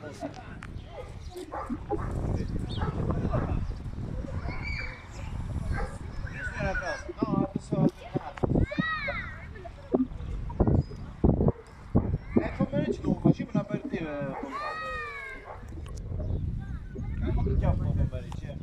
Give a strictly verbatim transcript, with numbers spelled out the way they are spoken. Merge două mașini până pe tine, am făcut chiar până pe merge.